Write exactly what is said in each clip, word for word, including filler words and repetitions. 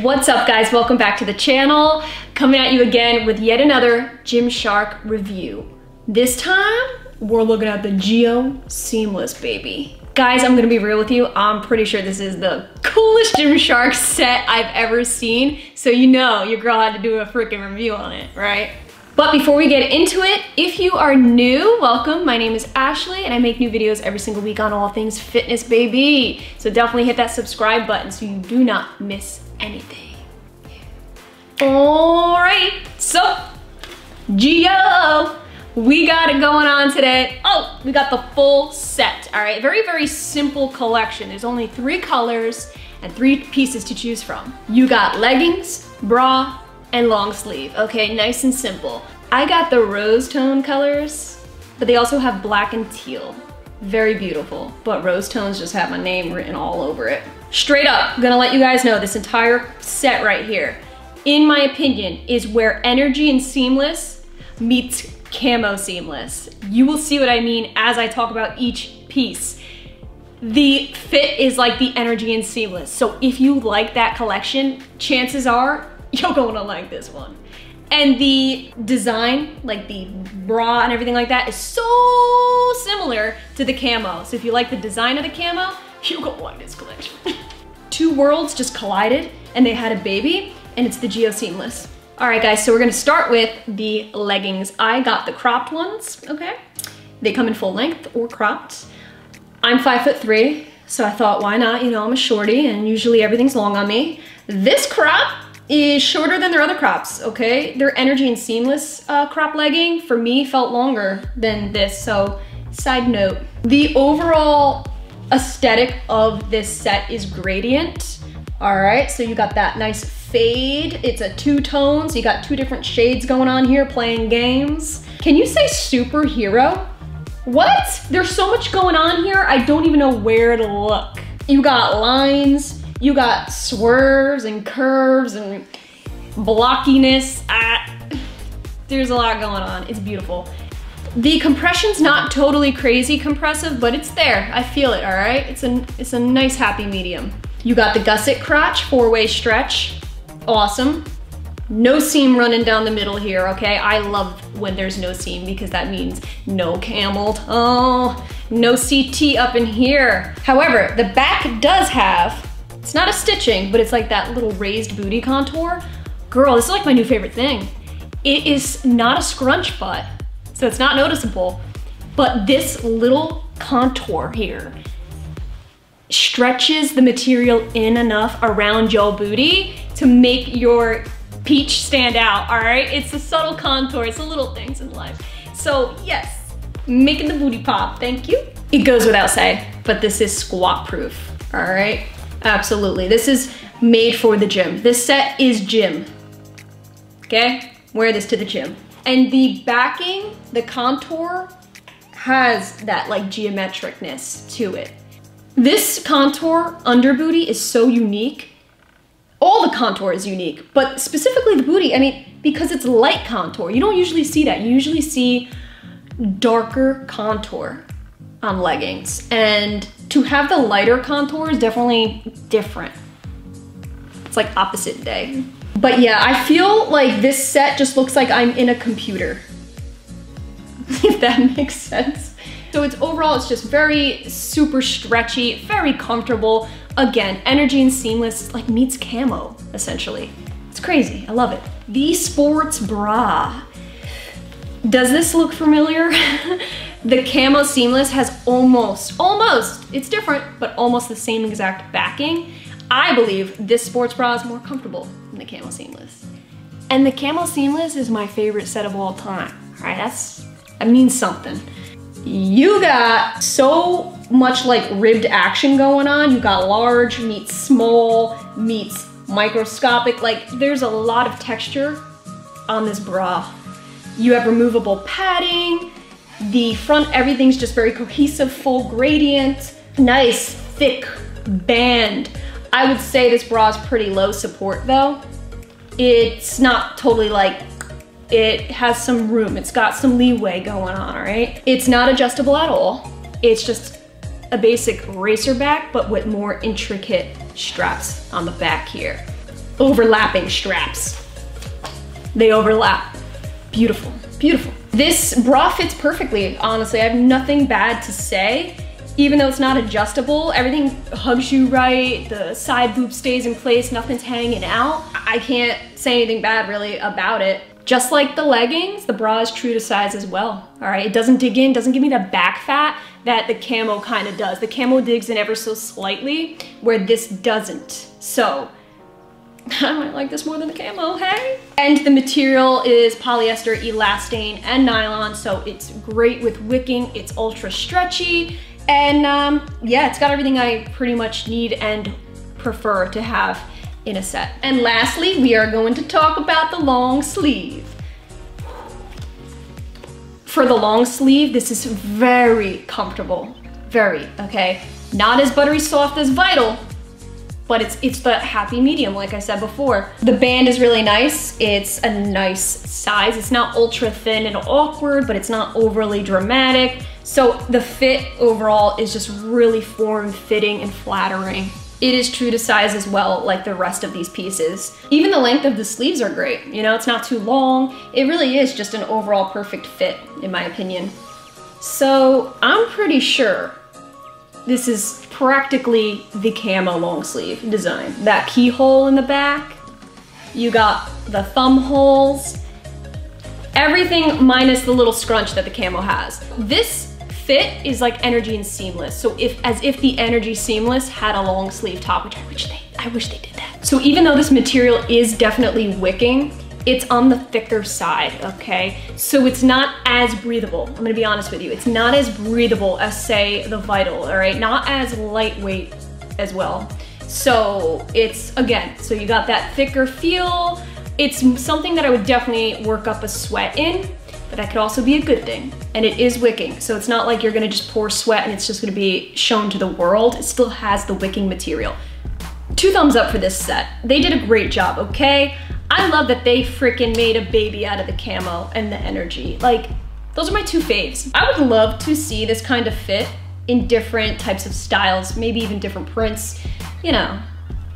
What's up, guys? Welcome back to the channel. Coming at you again with yet another Gymshark review. This time, we're looking at the Geo Seamless, baby. Guys, I'm gonna be real with you. I'm pretty sure this is the coolest Gymshark set I've ever seen. So you know your girl had to do a freaking review on it, right? But before we get into it, if you are new, welcome. My name is Ashley and I make new videos every single week on all things fitness, baby. So definitely hit that subscribe button so you do not miss anything. Yeah. All right, so Geo, we got it going on today. Oh, we got the full set, all right? Very, very simple collection. There's only three colors and three pieces to choose from. You got leggings, bra, and long sleeve, okay, nice and simple. I got the rose tone colors, but they also have black and teal. Very beautiful, but rose tones just have my name written all over it. Straight up, I'm gonna let you guys know this entire set right here, in my opinion, is where Energy and Seamless meets Camo Seamless. You will see what I mean as I talk about each piece. The fit is like the Energy and Seamless, so if you like that collection, chances are you're going to like this one. And the design, like the bra and everything like that, is so similar to the camo. So if you like the design of the camo, you're going to like this collection. Two worlds just collided and they had a baby, and it's the Geo Seamless. All right, guys, so we're going to start with the leggings. I got the cropped ones, okay? They come in full length or cropped. I'm five foot three, so I thought, why not? You know, I'm a shorty and usually everything's long on me. This crop is shorter than their other crops, okay? Their Energy and Seamless uh, crop legging, for me, felt longer than this, so side note. The overall aesthetic of this set is gradient, all right? So you got that nice fade. It's a two-tone, so you got two different shades going on here, playing games. Can you say superhero? What? There's so much going on here, I don't even know where to look. You got lines, you got swerves and curves and blockiness. Ah, there's a lot going on, it's beautiful. The compression's not totally crazy compressive, but it's there, I feel it, all right? It's a, it's a nice happy medium. You got the gusset crotch, four-way stretch, awesome. No seam running down the middle here, okay? I love when there's no seam because that means no camel toe, no C T up in here. However, the back does have, it's not a stitching, but it's like that little raised booty contour. Girl, this is like my new favorite thing. It is not a scrunch butt, so it's not noticeable, but this little contour here stretches the material in enough around your booty to make your peach stand out, all right? It's the subtle contour, it's the little things in life. So yes, making the booty pop, thank you. It goes without saying, but this is squat proof, all right? Absolutely, this is made for the gym. This set is gym, okay? Wear this to the gym. And the backing, the contour, has that like geometricness to it. This contour under booty is so unique. All the contour is unique, but specifically the booty, I mean, because it's light contour. You don't usually see that. You usually see darker contour on leggings, and to have the lighter contour is definitely different. It's like opposite day. But yeah, I feel like this set just looks like I'm in a computer, if that makes sense. So it's overall, it's just very super stretchy, very comfortable. Again, Energy and Seamless like meets camo, essentially. It's crazy, I love it. The sports bra. Does this look familiar? The Camo Seamless has almost, almost, it's different, but almost the same exact backing. I believe this sports bra is more comfortable than the Camo Seamless. And the Camo Seamless is my favorite set of all time. All right, that's, that means something. You got so much like ribbed action going on. You got large meets small meets microscopic. Like there's a lot of texture on this bra. You have removable padding. The front, everything's just very cohesive, full gradient, nice, thick band. I would say this bra is pretty low support though. It's not totally like, it has some room. It's got some leeway going on, all right? It's not adjustable at all. It's just a basic racer back, but with more intricate straps on the back here. overlapping straps. They overlap. Beautiful, beautiful. This bra fits perfectly, honestly. I have nothing bad to say. Even though it's not adjustable, everything hugs you right, the side loop stays in place, nothing's hanging out. I can't say anything bad really about it. Just like the leggings, the bra is true to size as well, all right? It doesn't dig in, doesn't give me that back fat that the camo kind of does. The camo digs in ever so slightly, where this doesn't. So, I might like this more than the camo, hey? And the material is polyester, elastane, and nylon, so it's great with wicking, it's ultra stretchy, and um, yeah, it's got everything I pretty much need and prefer to have in a set. And lastly, we are going to talk about the long sleeve. For the long sleeve, this is very comfortable, very, okay? Not as buttery soft as Vital, but it's, it's the happy medium, like I said before. The band is really nice. It's a nice size. It's not ultra thin and awkward, but it's not overly dramatic. So the fit overall is just really form-fitting and flattering. It is true to size as well, like the rest of these pieces. Even the length of the sleeves are great. You know, it's not too long. It really is just an overall perfect fit, in my opinion. So I'm pretty sure this is practically the camo long sleeve design. That keyhole in the back, you got the thumb holes, everything minus the little scrunch that the camo has. This fit is like Energy and Seamless. So if, as if the Energy Seamless had a long sleeve top, which I wish they, I wish they did that. So even though this material is definitely wicking, it's on the thicker side, okay? So it's not as breathable. I'm gonna be honest with you. It's not as breathable as, say, the Vital, all right? Not as lightweight as well. So it's, again, so you got that thicker feel. It's something that I would definitely work up a sweat in, but that could also be a good thing. And it is wicking, so it's not like you're gonna just pour sweat and it's just gonna be shown to the world. It still has the wicking material. Two thumbs up for this set. They did a great job, okay? I love that they freaking made a baby out of the camo and the energy. Like, those are my two faves. I would love to see this kind of fit in different types of styles, maybe even different prints. You know,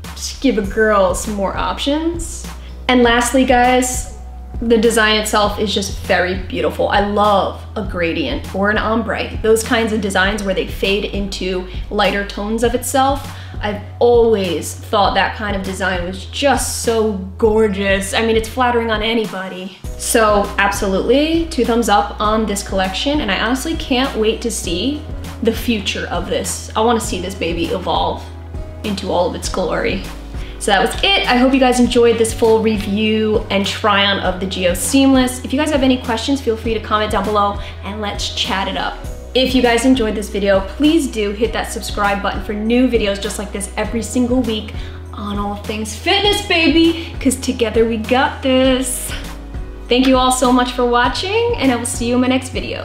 just give a girl some more options. And lastly, guys, the design itself is just very beautiful. I love a gradient or an ombre. Those kinds of designs where they fade into lighter tones of itself. I've always thought that kind of design was just so gorgeous. I mean, it's flattering on anybody. So absolutely, two thumbs up on this collection, and I honestly can't wait to see the future of this. I wanna see this baby evolve into all of its glory. So that was it. I hope you guys enjoyed this full review and try on of the Geo Seamless. If you guys have any questions, feel free to comment down below and let's chat it up. If you guys enjoyed this video, please do hit that subscribe button for new videos just like this every single week on all things fitness, baby, because together we got this. Thank you all so much for watching, and I will see you in my next video.